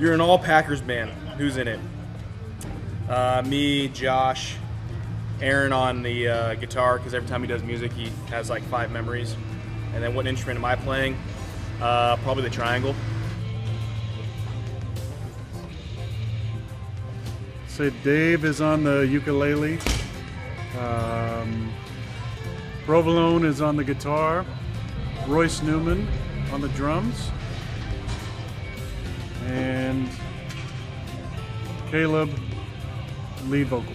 You're an all Packers band. Who's in it? Me, Josh, Aaron on the guitar, because every time he does music he has like 5 memories. And then what instrument am I playing? Probably the triangle. Say Dave is on the ukulele. Provolone is on the guitar. Royce Newman on the drums. And Caleb, lead vocal.